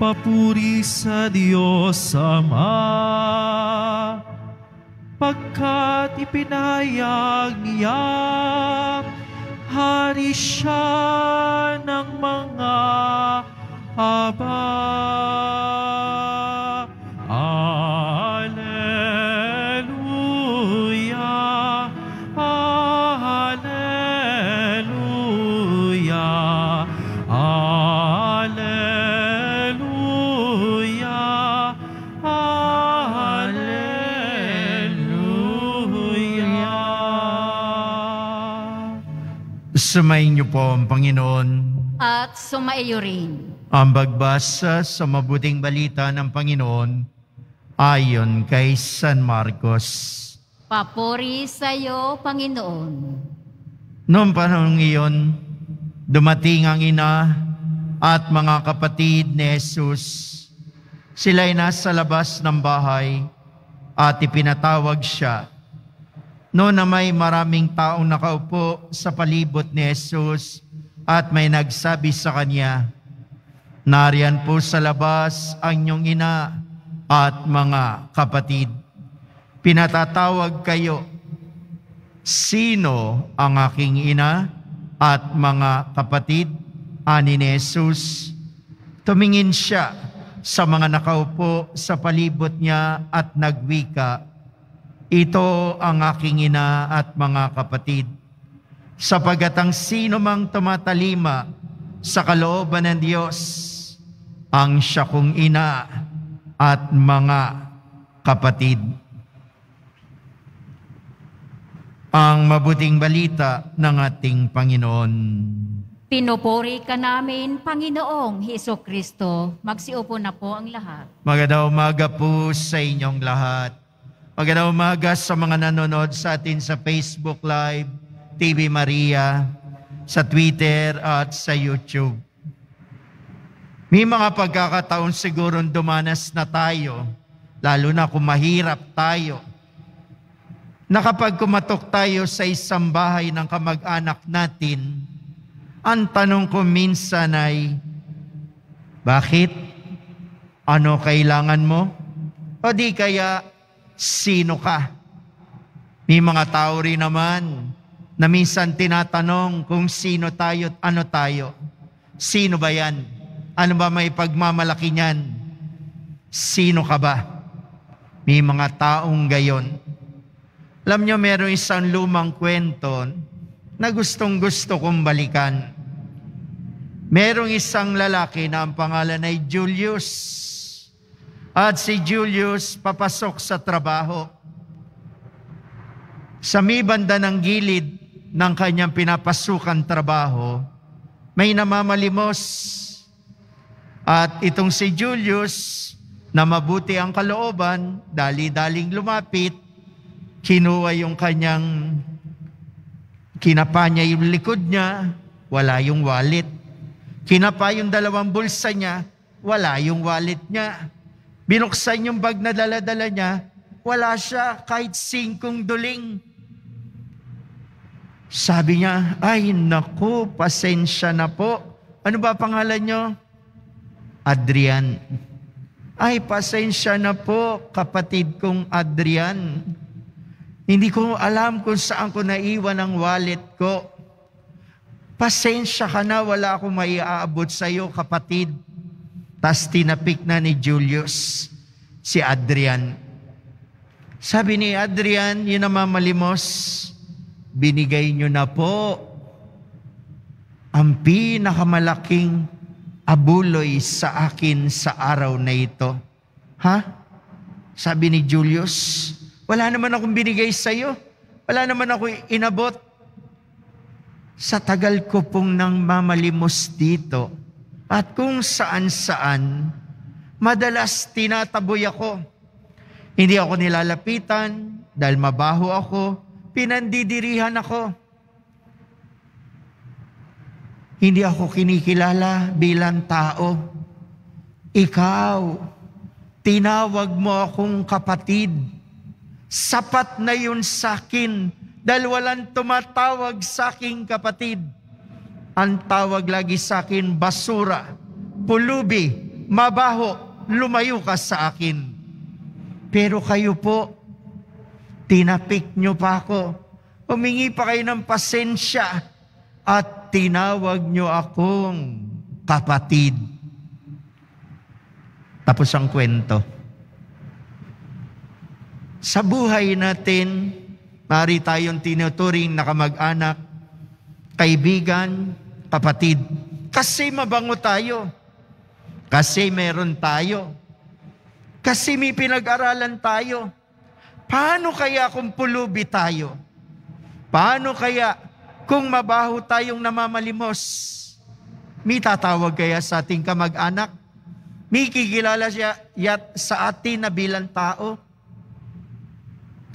papuri sa Diyos Ama, pagkat ipinahayag niya, hari siya ng mga Aba. Alleluia, alleluia, alleluia, alleluia. Sumayin niyo po ang Panginoon. At sumaiyo rin. Ang pagbasa sa mabuting balita ng Panginoon ayon kay San Marcos. Papuri sa iyo, Panginoon. Noong panahon iyon, dumating ang ina at mga kapatid ni Jesus. Sila'y nasa labas ng bahay at ipinatawag siya. Noon na may maraming taong nakaupo sa palibot ni Jesus, at may nagsabi sa kanya, "Nariyan po sa labas ang inyong ina at mga kapatid. Pinatatawag kayo. Sino ang aking ina at mga kapatid?" Ani ni Jesus. Tumingin siya sa mga nakaupo sa palibot niya at nagwika, "Ito ang aking ina at mga kapatid. Sapagat ang sino mang tumatalima sa kalooban ng Diyos, ang siya kong ina at mga kapatid." Ang mabuting balita ng ating Panginoon. Pinupuri ka namin, Panginoong Hesukristo. Magsiupo na po ang lahat. Magandang umaga po sa inyong lahat. Magandang umaga sa mga nanonood sa atin sa Facebook Live, TV Maria, sa Twitter at sa YouTube. May mga pagkakataon siguro dumanas na tayo, lalo na kung mahirap tayo, na kapag kumatok tayo sa isang bahay ng kamag-anak natin, ang tanong ko minsan ay, bakit? Ano kailangan mo? O di kaya, sino ka? May mga tao rin naman na minsan tinatanong kung sino tayo at ano tayo. Sino ba yan? Ano ba may pagmamalaki niyan? Sino ka ba? May mga taong gayon. Alam nyo, meron isang lumang kwento na gustong-gusto kong balikan. Merong isang lalaki na ang pangalan ay Julius. At si Julius papasok sa trabaho. Sa may banda ng gilid ng kanyang pinapasukan trabaho, may namamalimos. At itong si Julius, na mabuti ang kalooban, dali-daling lumapit, kinuha yung kanyang, kinapa niya yung likod niya, wala yung wallet. Kinapa yung dalawang bulsa niya, wala yung wallet niya. Binuksan yung bag na dala-dala niya, wala siya kahit 5 duling. Sabi niya, "Ay, naku, pasensya na po. Ano ba pangalan niyo?" "Adrian." "Ay, pasensya na po, kapatid kong Adrian. Hindi ko alam kung saan ko naiwan ang wallet ko. Pasensya ka na, wala akong maiaabot sa iyo, kapatid." Tas tinapik na ni Julius si Adrian. Sabi ni Adrian, yun ang mamalimos, "Binigay niyo na po ang pinakamalaking abuloy sa akin sa araw na ito." "Ha?" Sabi ni Julius, "Wala naman akong binigay sa iyo. Wala naman ako inabot." "Sa tagal ko pong nang mamalimos dito at kung saan-saan, madalas tinataboy ako. Hindi ako nilalapitan dahil mabaho ako. Pinandidirihan ako. Hindi ako kinikilala bilang tao. Ikaw, tinawag mo akong kapatid. Sapat na yun sa akin dahil walang tumatawag sa aking kapatid. Ang tawag lagi sa akin, basura, pulubi, mabaho, lumayo ka sa akin. Pero kayo po, tinapik nyo pa ako. Humingi pa kayo ng pasensya at tinawag nyo akong kapatid. Tapos ang kwento. Sa buhay natin, mari tayong tinuturing na kamag-anak, kaibigan, kapatid. Kasi mabango tayo. Kasi meron tayo. Kasi may pinag-aralan tayo. Paano kaya kung pulubi tayo? Paano kaya kung mabaho tayong namamalimos? May tatawag kaya sa ating kamag-anak? May kikilala siya yat sa atin na bilang tao?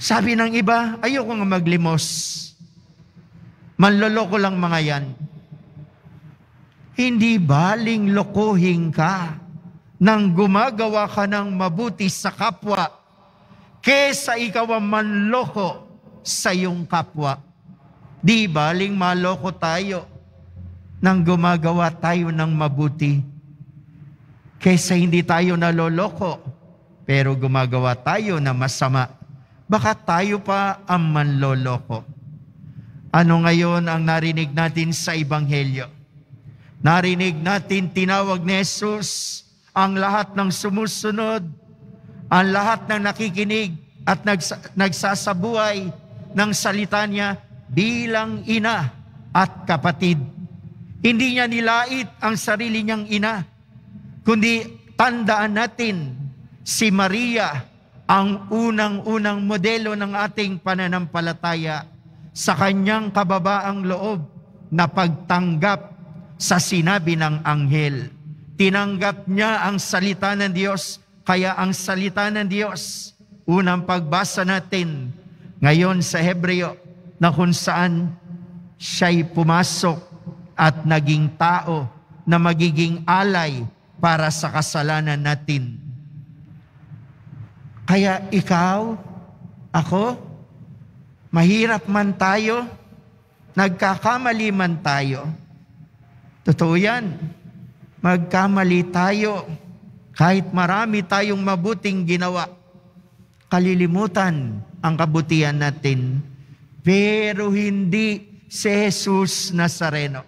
Sabi ng iba, ayoko nga maglimos. Manloloko lang mga yan. Hindi baling lokohin ka nang gumagawa ka ng mabuti sa kapwa kesa ikaw ang manloko sa iyong kapwa. Di baling maloko tayo nang gumagawa tayo ng mabuti kesa hindi tayo naloloko pero gumagawa tayo ng masama. Baka tayo pa ang manloloko. Ano ngayon ang narinig natin sa Ebanghelyo? Narinig natin tinawag ni Jesus ang lahat ng sumusunod, ang lahat ng nakikinig at nagsasabuhay ng salita niya bilang ina at kapatid. Hindi niya nilait ang sarili niyang ina, kundi tandaan natin si Maria ang unang-unang modelo ng ating pananampalataya sa kanyang kababaang loob na pagtanggap sa sinabi ng anghel. Tinanggap niya ang salita ng Diyos. Kaya ang salita ng Diyos, unang pagbasa natin ngayon sa Hebreyo na kung saan siya'y pumasok at naging tao na magiging alay para sa kasalanan natin. Kaya ikaw, ako, mahirap man tayo, nagkakamali man tayo. Totoo yan, magkamali tayo. Kahit marami tayong mabuting ginawa, kalilimutan ang kabutihan natin. Pero hindi si Jesus Nazareno.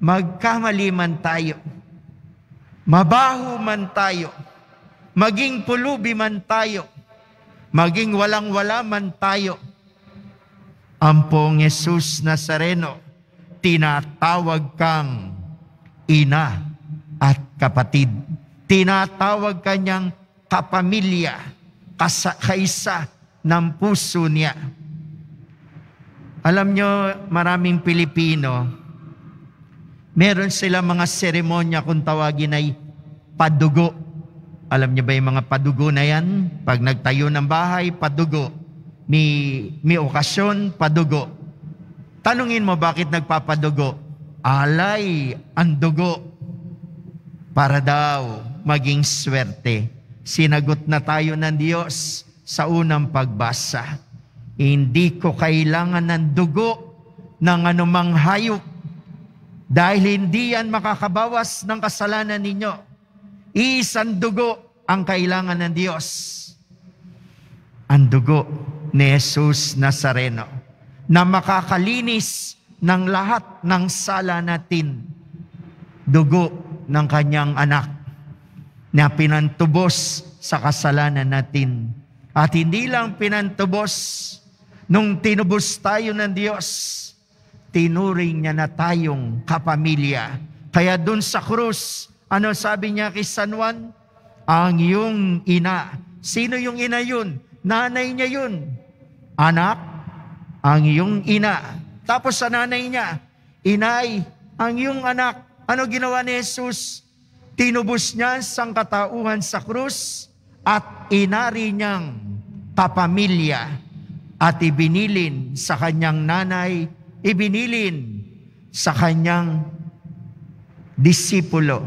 Magkamali man tayo, mabaho man tayo, maging pulubi man tayo, maging walang-wala man tayo, ang pong Jesus Nazareno, tinatawag kang ina at kapatid. Tinatawag kanyang kapamilya, kaisa ng puso niya. Alam nyo, maraming Pilipino, meron sila mga seremonya kung tawagin ay padugo. Alam nyo ba yung mga padugo na yan? Pag nagtayo ng bahay, padugo. May okasyon, padugo. Tanungin mo bakit nagpapadugo? Alay ang dugo. Para daw maging swerte. Sinagot na tayo ng Diyos sa unang pagbasa. Hindi ko kailangan ng dugo ng anumang hayop dahil hindi yan makakabawas ng kasalanan ninyo. Isang dugo ang kailangan ng Diyos. Ang dugo ni Jesus Nazareno na makakalinis ng lahat ng sala natin. Dugo ng kanyang anak na pinantubos sa kasalanan natin. At hindi lang pinantubos, nung tinubos tayo ng Diyos, tinuring niya na tayong kapamilya. Kaya dun sa krus, ano sabi niya kay San Juan? Ang iyong ina. Sino yung ina yun? Nanay niya yun. Anak, ang iyong ina. Tapos sa nanay niya, inay, ang iyong anak. Ano ginawa ni Jesus? Tinubos niya sang katauhan sa krus at inari niyang kapamilya at ibinilin sa kanyang nanay, ibinilin sa kanyang disipulo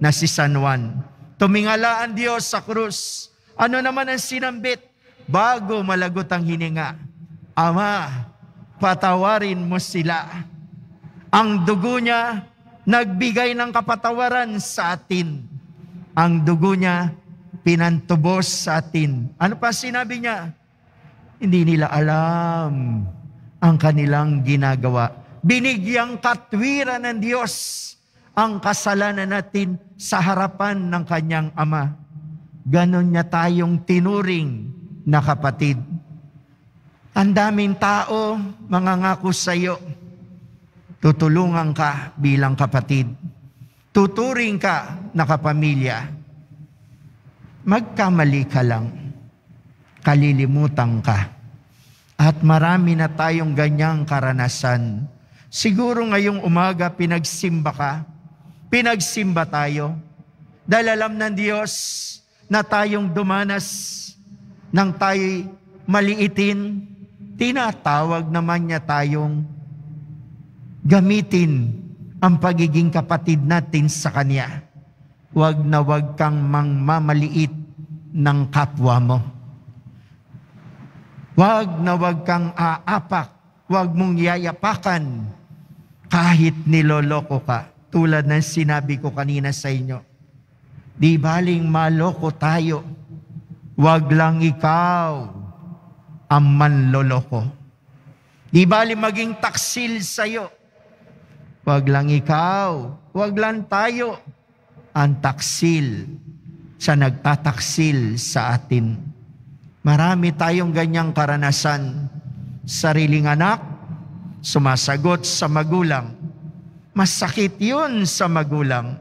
na si San Juan. Tumingala ang Diyos sa krus. Ano naman ang sinambit bago malagot ang hininga? Ama, patawarin mo sila. Ang dugo niya nagbigay ng kapatawaran sa atin. Ang dugo niya, pinantubos sa atin. Ano pa sinabi niya? Hindi nila alam ang kanilang ginagawa. Binigyang katwiran ng Diyos ang kasalanan natin sa harapan ng Kanyang Ama. Ganon niya tayong tinuring na kapatid. Ang daming tao mangangako sa iyo, tutulungan ka bilang kapatid. Tuturing ka na kapamilya. Magkamali ka lang. Kalilimutan ka. At marami na tayong ganyang karanasan. Siguro ngayong umaga pinagsimba ka. Pinagsimba tayo. Dahil alam ng Diyos na tayong dumanas nang tayo'y maliitin, tinatawag naman niya tayong gamitin ang pagiging kapatid natin sa Kanya. Huwag na huwag kang mangmamaliit ng kapwa mo. Huwag na huwag kang aapak, huwag mong yayapakan kahit niloloko ka. Tulad ng sinabi ko kanina sa inyo, di baling maloko tayo, huwag lang ikaw ang manloloko. Di baling maging taksil sa'yo, huwag lang ikaw, huwag lang tayo ang taksil sa nagtataksil sa atin. Marami tayong ganyang karanasan. Sariling anak, sumasagot sa magulang. Masakit yun sa magulang.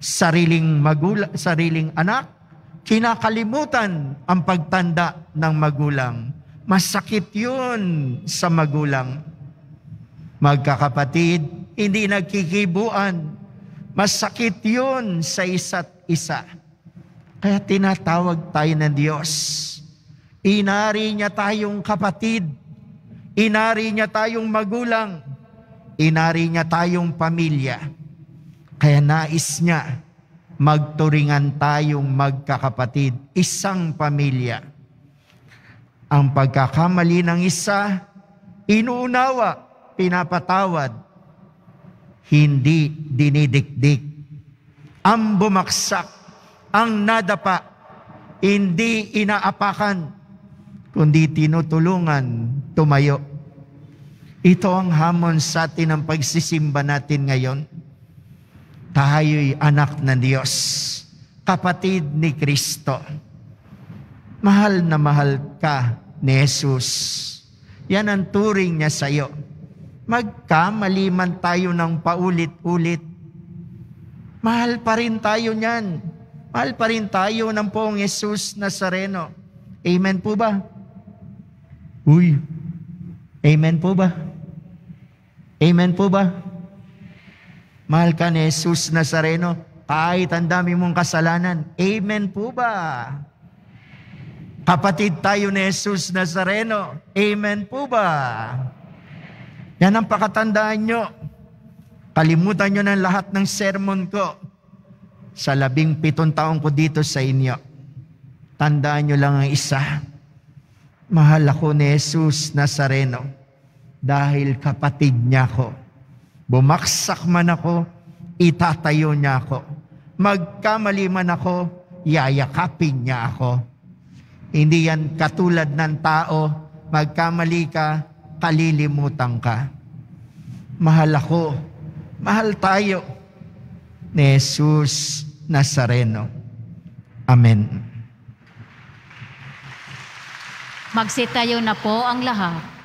Sariling anak, kinakalimutan ang pagtanda ng magulang. Masakit yun sa magulang. Magkakapatid, hindi nagkikibuan. Masakit yun sa isa't isa. Kaya tinatawag tayo ng Diyos. Inari niya tayong kapatid. Inari niya tayong magulang. Inari niya tayong pamilya. Kaya nais niya magturingan tayong magkakapatid. Isang pamilya. Ang pagkakamali ng isa, inuunawa, pinapatawad, hindi dinidikdik. Ang bumagsak, ang nadapa, hindi inaapakan, kundi tinutulungan tumayo. Ito ang hamon sa atin ng pagsisimba natin ngayon. Tayo'y anak ng Diyos, kapatid ni Kristo. Mahal na mahal ka ni Jesus. Yan ang turing niya sa iyo. Magkamali man tayo ng paulit-ulit, mahal pa rin tayo niyan. Mahal pa rin tayo ng poong Jesus Nazareno. Amen po ba? Uy, amen po ba? Amen po ba? Mahal ka ni Jesus Nazareno kahit ang dami mong kasalanan. Amen po ba? Kapatid tayo ni Jesus Nazareno. Amen po ba? Yan ang pakatandaan nyo. Kalimutan nyo ng lahat ng sermon ko sa 17 taong ko dito sa inyo. Tandaan nyo lang ang isa. Mahal ako ni Jesus Nazareno dahil kapatid niya ako. Bumagsak man ako, itatayo niya ako. Magkamali man ako, yayakapin niya ako. Hindi yan katulad ng tao, magkamali ka, kalilimutan ka. Mahal ako, mahal tayo ni Jesus Nazareno. Amen. Magsitayo na po ang lahat.